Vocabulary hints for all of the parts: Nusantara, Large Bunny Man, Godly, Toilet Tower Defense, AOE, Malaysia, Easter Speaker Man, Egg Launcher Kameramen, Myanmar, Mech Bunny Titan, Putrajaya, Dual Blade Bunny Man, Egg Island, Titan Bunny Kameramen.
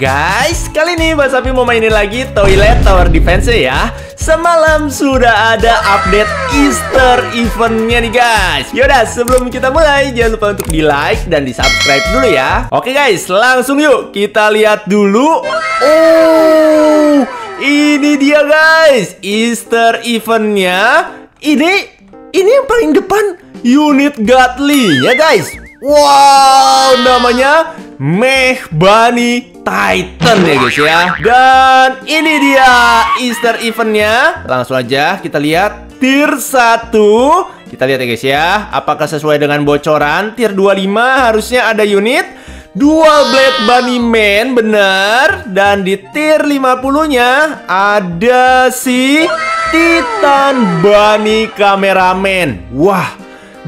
Guys, kali ini Mas Sapi mau mainin lagi Toilet Tower Defense ya. Semalam sudah ada update Easter eventnya nih guys. Yaudah, sebelum kita mulai jangan lupa untuk di like dan di subscribe dulu ya. Oke guys, langsung yuk kita lihat dulu. Oh, ini dia guys Easter eventnya. Ini yang paling depan unit Godly ya guys. Wow, namanya Mech Bunny Titan ya guys ya. Dan ini dia Easter eventnya. Langsung aja kita lihat tier 1. Kita lihat ya guys ya, apakah sesuai dengan bocoran. Tier 25 harusnya ada unit Dual Blade Bunny Man, bener. Dan di tier 50-nya ada si Titan Bunny Kameramen. Wah,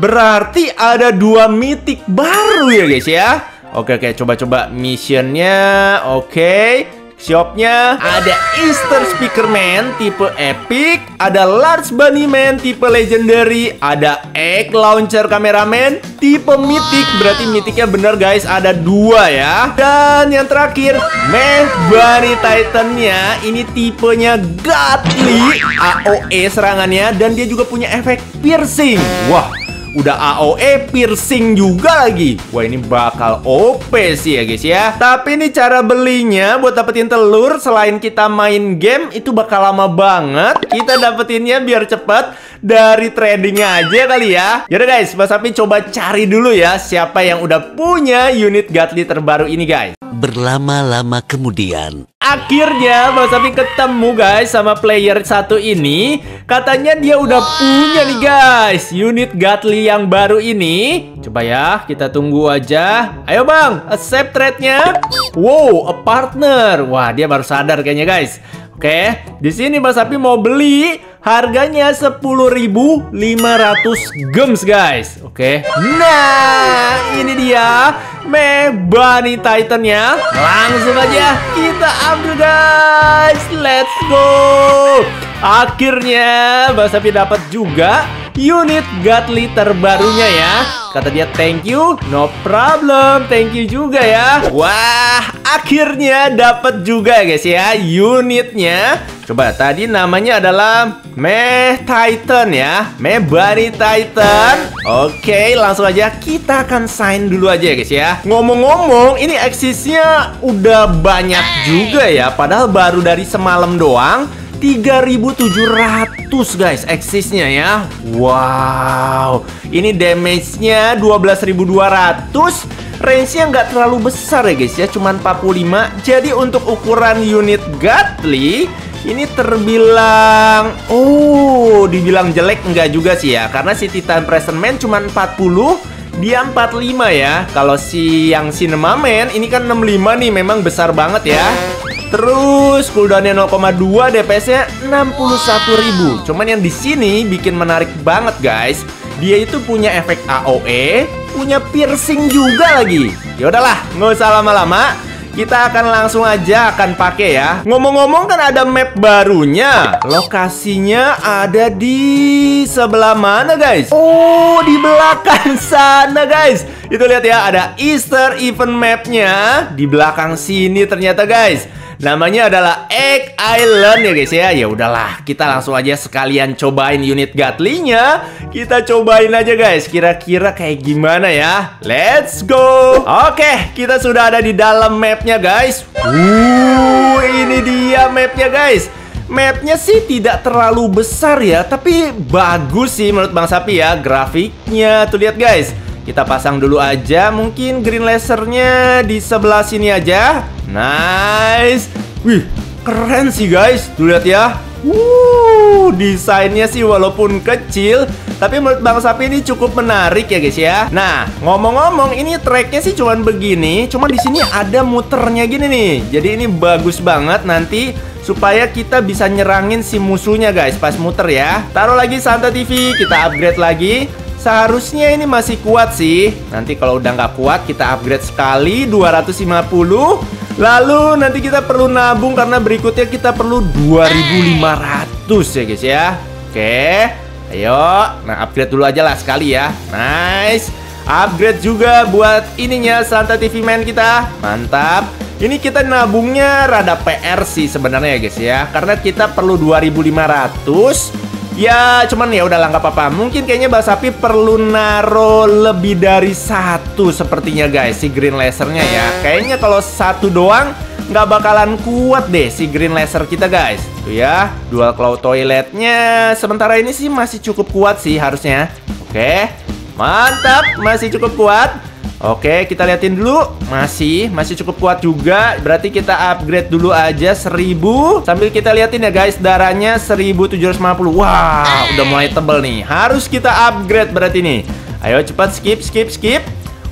berarti ada 2 mitik baru ya guys ya. Oke, coba-coba missionnya. Oke, shopnya ada Easter Speaker Man tipe epic, ada Large Bunny Man tipe legendary, ada Egg Launcher Kameramen tipe mitik. Berarti mitiknya bener guys, ada 2 ya. Dan yang terakhir Mech Bunny Titannya, ini tipenya Godly, AOE serangannya, dan dia juga punya efek piercing. Wah, udah AOE piercing juga lagi. Wah, ini bakal OP sih ya guys ya. Tapi ini cara belinya buat dapetin telur, selain kita main game itu bakal lama banget. Kita dapetinnya biar cepet dari trading aja kali ya. Yaudah guys, Mas Sapi coba cari dulu ya siapa yang udah punya unit Godly terbaru ini guys. Berlama-lama kemudian, akhirnya Mas Sapi ketemu guys sama player 1 ini. Katanya dia udah punya nih guys unit Godly yang baru ini. Coba ya, kita tunggu aja. Ayo bang, accept trade-nya. Wow, a partner. Wah, dia baru sadar kayaknya guys. Oke, di sini Mas Sapi mau beli. Harganya 10.500 gems guys. Oke, nah ini dia Mech Bunny Titannya. Langsung aja kita ambil guys. Let's go. Akhirnya Mas Sapi dapat juga unit Godly terbarunya ya. Kata dia thank you, no problem. Thank you juga ya. Wah, akhirnya dapat juga ya guys ya unitnya. Coba, tadi namanya adalah Mech Titan ya, Mech Bunny Titan. Oke, langsung aja kita akan sign dulu aja ya guys ya. Ngomong-ngomong, ini eksisnya udah banyak juga ya. Padahal baru dari semalam doang 3.700 guys eksisnya ya. Wow, ini damage-nya 12.200. Range-nya nggak terlalu besar ya guys ya, cuman 45. Jadi untuk ukuran unit Godly ini terbilang, oh, dibilang jelek nggak juga sih ya. Karena si Titan Present Man cuman 40, dia 45 ya. Kalau si yang Cinema Man ini kan 65 nih, memang besar banget ya. Terus cooldownnya 0,2, DPS-nya 61.000. Cuman yang di sini bikin menarik banget guys, dia itu punya efek AOE, punya piercing juga lagi. Ya udahlah, nggak usah lama-lama, kita akan langsung aja akan pakai ya. Ngomong-ngomong kan ada map barunya. Lokasinya ada di sebelah mana guys? Oh, di belakang sana guys. Itu lihat ya, ada Easter event mapnya di belakang sini ternyata guys. Namanya adalah Egg Island ya guys ya. Ya udahlah, kita langsung aja sekalian cobain unit Godly-nya. Kita cobain aja guys, kira-kira kayak gimana ya. Let's go. Oke, kita sudah ada di dalam mapnya guys. Ini dia mapnya guys. Mapnya sih tidak terlalu besar ya, tapi bagus sih menurut Bang Sapi ya. Grafiknya tuh lihat guys. Kita pasang dulu aja, mungkin green lasernya di sebelah sini aja. Nice. Wih, keren sih guys. Tuh lihat ya. Desainnya sih walaupun kecil, tapi menurut Bang Sapi ini cukup menarik ya guys ya. Nah, ngomong-ngomong, ini tracknya sih cuman begini. Cuman di sini ada muternya gini nih. Jadi ini bagus banget nanti supaya kita bisa nyerangin si musuhnya guys pas muter ya. Taruh lagi Santa TV, kita upgrade lagi. Seharusnya ini masih kuat sih. Nanti kalau udah nggak kuat kita upgrade sekali 250. Lalu nanti kita perlu nabung karena berikutnya kita perlu 2.500 ya guys ya. Oke, ayo. Nah, upgrade dulu aja lah sekali ya. Nice. Upgrade juga buat ininya Santa TV Man kita. Mantap. Ini kita nabungnya rada PR sih sebenarnya ya guys ya, karena kita perlu 2500. Ya cuman ya udah nggak apa-apa. Mungkin kayaknya Bang Sapi perlu naro lebih dari satu sepertinya guys, si green lasernya ya. Kayaknya kalau satu doang nggak bakalan kuat deh si green laser kita guys. Tuh ya, dual claw toiletnya sementara ini sih masih cukup kuat sih harusnya. Oke, mantap, masih cukup kuat. Oke, kita liatin dulu. Masih cukup kuat juga. Berarti kita upgrade dulu aja 1000. Sambil kita liatin ya guys, darahnya 1750. Wah, wow, udah mulai tebel nih. Harus kita upgrade berarti nih. Ayo cepat skip.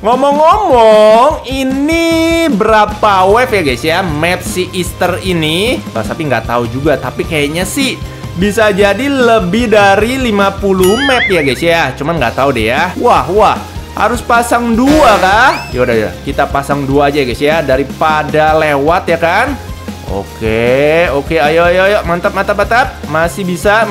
Ngomong-ngomong, ini berapa wave ya guys ya map si Easter ini? Bang Sapi nggak tahu juga, tapi kayaknya sih bisa jadi lebih dari 50 map ya guys ya. Cuman nggak tahu deh ya. Wah. Harus pasang 2 kah? Yaudah, kita pasang 2 aja guys ya, daripada lewat ya kan. Oke, ayo, mantap. Masih bisa.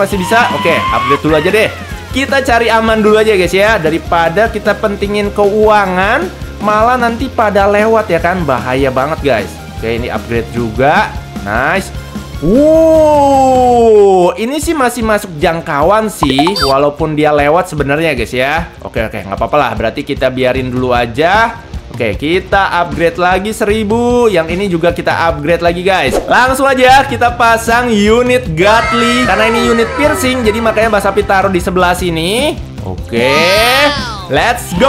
Oke, update dulu aja deh. Kita cari aman dulu aja guys ya, daripada kita pentingin keuangan malah nanti pada lewat ya kan, bahaya banget guys. Oke, ini upgrade juga. Nice. Wow, ini sih masih masuk jangkauan sih, walaupun dia lewat sebenarnya guys ya. Oke, nggak apa-apa lah, berarti kita biarin dulu aja. Oke, kita upgrade lagi 1000. Yang ini juga kita upgrade lagi guys. Langsung aja kita pasang unit Godly, karena ini unit piercing, jadi makanya Bang Sapi taruh di sebelah sini. Oke, let's go.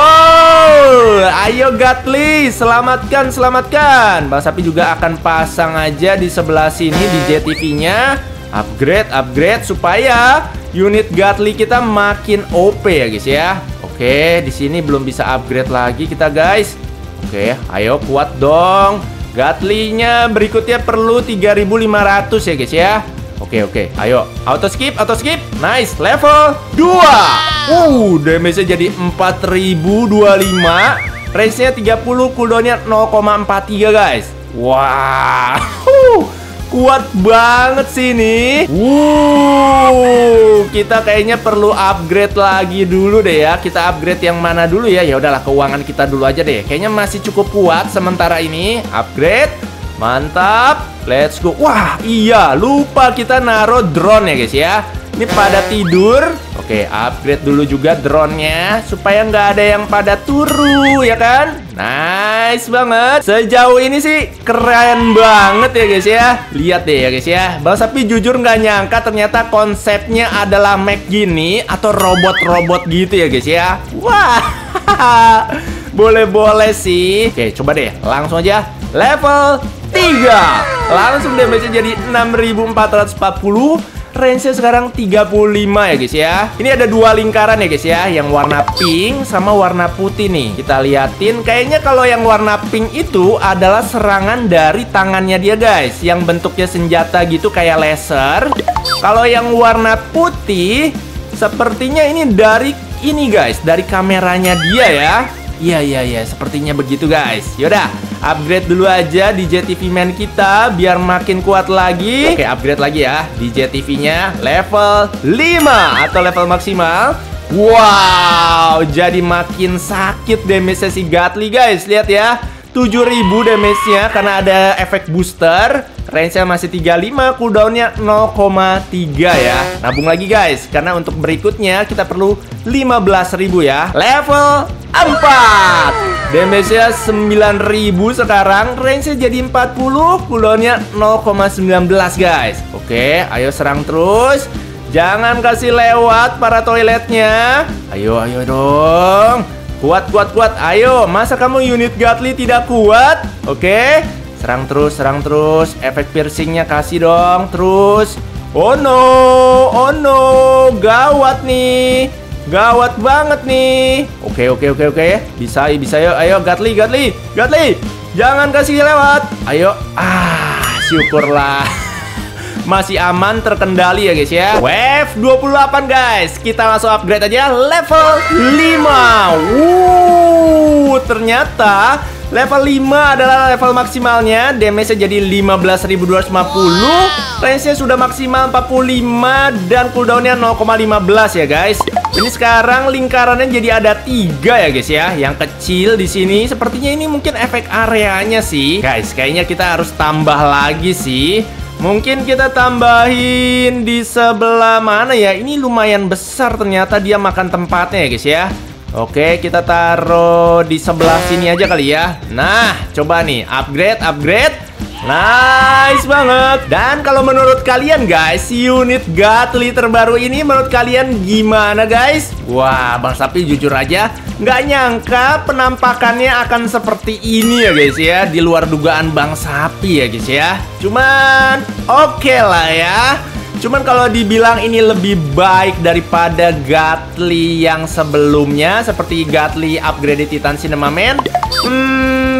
Ayo Godly, selamatkan. Bang Sapi juga akan pasang aja di sebelah sini di JTV-nya. Upgrade supaya unit Godly kita makin OP ya guys ya. Oke, di sini belum bisa upgrade lagi kita guys. Oke, ayo kuat dong. Godly-nya berikutnya perlu 3500 ya guys ya. Oke, ayo auto skip. Nice, level 2. Damage-nya jadi 4025. Range-nya 30, cooldown-nya 0,43 guys. Wah, kuat banget sih ini. Kita kayaknya perlu upgrade lagi dulu deh ya. Kita upgrade yang mana dulu ya? Ya udahlah, keuangan kita dulu aja deh. Kayaknya masih cukup kuat sementara ini. Upgrade. Mantap, let's go. Wah, iya, lupa kita naro drone ya guys ya. Ini pada tidur. Oke, upgrade dulu juga drone-nya, supaya nggak ada yang pada turu, ya kan? Nice banget. Sejauh ini sih keren banget ya guys ya. Lihat deh ya guys ya, Bang Sapi jujur nggak nyangka ternyata konsepnya adalah mech gini, atau robot-robot gitu ya guys ya. Wah, boleh-boleh sih. Oke, coba deh, langsung aja level 3. Langsung damage-nya jadi 6440. Range-nya sekarang 35 ya guys ya. Ini ada 2 lingkaran ya guys ya, yang warna pink sama warna putih nih. Kita liatin, kayaknya kalau yang warna pink itu adalah serangan dari tangannya dia guys, yang bentuknya senjata gitu kayak laser. Kalau yang warna putih sepertinya ini dari ini guys, dari kameranya dia ya. Iya, sepertinya begitu guys. Yaudah, upgrade dulu aja di JTV Man kita, biar makin kuat lagi. Oke, upgrade lagi ya di JTV-nya, level 5 atau level maksimal. Wow, jadi makin sakit damage-nya si Godly guys. Lihat ya, 7000 damage-nya karena ada efek booster. Range-nya masih 35, cooldown-nya 0,3 ya. Nabung lagi guys, karena untuk berikutnya kita perlu 15.000 ya. Level 4. Damage-nya 9000 sekarang. Range-nya jadi 40, cooldown-nya 0,19 guys. Oke, ayo serang terus. Jangan kasih lewat para toiletnya. Ayo dong. Kuat. Ayo, masa kamu unit Godly tidak kuat? Oke, serang terus. Efek piercing-nya kasih dong terus. Oh no. Gawat banget nih. Oke. Bisa yuk. Ayo Godly. Jangan kasih lewat. Ayo. Syukurlah. Masih aman, terkendali ya guys ya. Wave 28 guys. Kita langsung upgrade aja level 5. Ternyata Level 5 adalah level maksimalnya. Damage-nya jadi 15.250. Range-nya sudah maksimal 45. Dan cooldown-nya 0,15 ya guys. Ini sekarang lingkarannya jadi ada 3 ya guys ya. Yang kecil di sini. Sepertinya ini mungkin efek areanya sih. Guys, kayaknya kita harus tambah lagi sih. Mungkin kita tambahin di sebelah mana ya. Ini lumayan besar ternyata dia makan tempatnya ya guys ya. Oke, kita taruh di sebelah sini aja kali ya. Nah, coba nih, upgrade. Nice banget. Dan kalau menurut kalian guys, unit Godly terbaru ini menurut kalian gimana guys? Wah, Bang Sapi jujur aja nggak nyangka penampakannya akan seperti ini ya guys ya. Di luar dugaan Bang Sapi ya guys ya. Cuman oke lah ya. Cuman kalau dibilang ini lebih baik daripada Godly yang sebelumnya, seperti Godly Upgrade Titan Kameramen,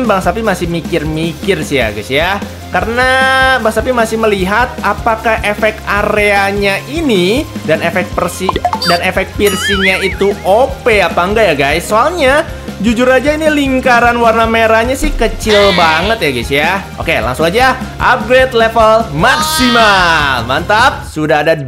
Bang Sapi masih mikir-mikir sih ya guys ya. Karena Bang Sapi masih melihat apakah efek areanya ini dan efek piercingnya itu OP apa enggak ya guys. Soalnya jujur aja ini lingkaran warna merahnya sih kecil banget ya guys ya. Oke, langsung aja upgrade level maksimal. Mantap, sudah ada 2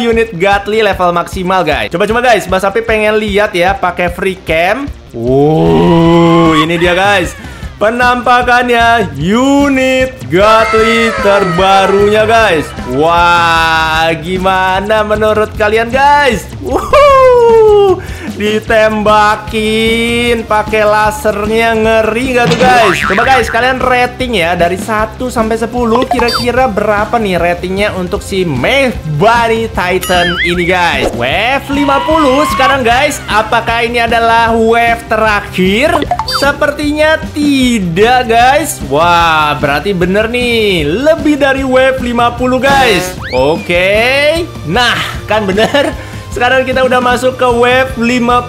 unit Godly level maksimal guys. Coba-coba guys, Bang Sapi pengen lihat ya pakai free cam. Wow, ini dia guys. Penampakannya unit Godly terbarunya guys. Wah, gimana menurut kalian guys? Wuhuu, ditembakin pakai lasernya, ngeri gak tuh guys? Coba guys, kalian rating ya dari 1 sampai 10 kira-kira berapa nih ratingnya untuk si Mech Bunny Titan ini guys. Wave 50 sekarang guys. Apakah ini adalah wave terakhir? Sepertinya tidak guys. Wah, berarti bener nih, lebih dari wave 50 guys. Oke. Nah, kan bener. Sekarang kita udah masuk ke wave 51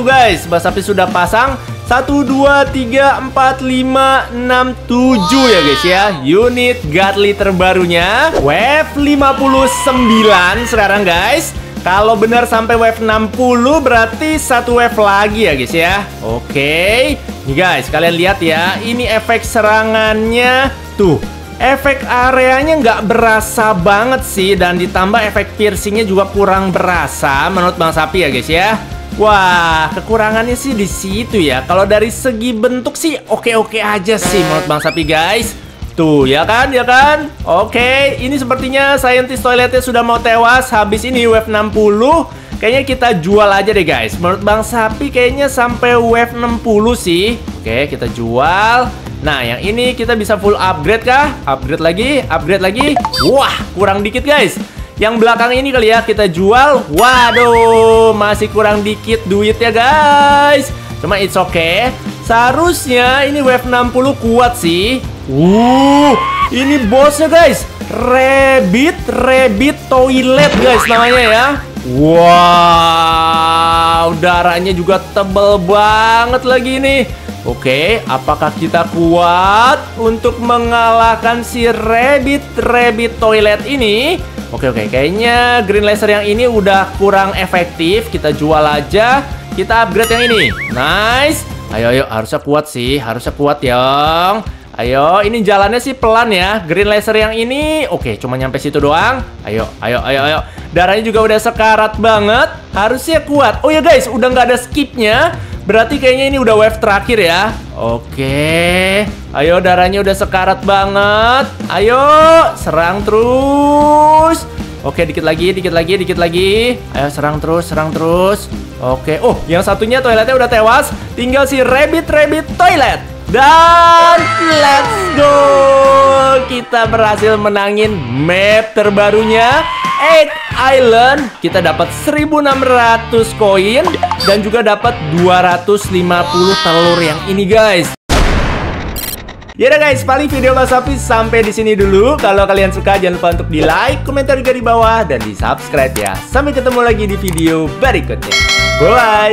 guys. Bang Sapi sudah pasang 1, 2, 3, 4, 5, 6, 7 ya guys ya. Unit Godly terbarunya wave 59 sekarang guys. Kalau benar sampai wave 60 berarti 1 wave lagi ya guys ya. Oke. Nih guys, kalian lihat ya, ini efek serangannya tuh. Efek areanya nggak berasa banget sih, dan ditambah efek piercingnya juga kurang berasa menurut Bang Sapi ya guys ya. Wah, kekurangannya sih di situ ya. Kalau dari segi bentuk sih oke-oke aja sih menurut Bang Sapi guys. Tuh, ya kan, ya kan? Oke, ini sepertinya scientist toiletnya sudah mau tewas. Habis ini wave 60. Kayaknya kita jual aja deh guys. Menurut Bang Sapi kayaknya sampai wave 60 sih. Oke, kita jual. Nah, yang ini kita bisa full upgrade kah? Upgrade lagi, upgrade lagi. Wah, kurang dikit guys. Yang belakang ini kali ya kita jual. Waduh, masih kurang dikit duitnya guys. Cuma it's okay. Seharusnya ini wave 60 kuat sih. Ini bosnya guys. Rabbit Toilet guys namanya ya. Wow, darahnya juga tebel banget lagi nih. Oke, apakah kita kuat untuk mengalahkan si Rabbit Toilet ini? Oke, kayaknya green laser yang ini udah kurang efektif. Kita jual aja, kita upgrade yang ini. Nice. Ayo, harusnya kuat sih, harusnya kuat yong. Ayo, ini jalannya sih pelan ya. Green laser yang ini, oke, cuma nyampe situ doang. Ayo. Darahnya juga udah sekarat banget. Harusnya kuat. Oh ya guys, udah nggak ada skipnya. Berarti kayaknya ini udah wave terakhir ya. Oke. Ayo, darahnya udah sekarat banget. Ayo, serang terus. Oke, dikit lagi. Ayo, serang terus. Oke. Oh, yang satunya toiletnya udah tewas. Tinggal si Rabbit Toilet. Dan let's go. Kita berhasil menangin map terbarunya Egg Island. Kita dapat 1.600 koin dan juga dapat 250 telur yang ini guys. Yaudah guys, paling video Bang Sapi sampai di sini dulu. Kalau kalian suka jangan lupa untuk di-like, komentar juga di bawah dan di-subscribe ya. Sampai ketemu lagi di video berikutnya. Bye.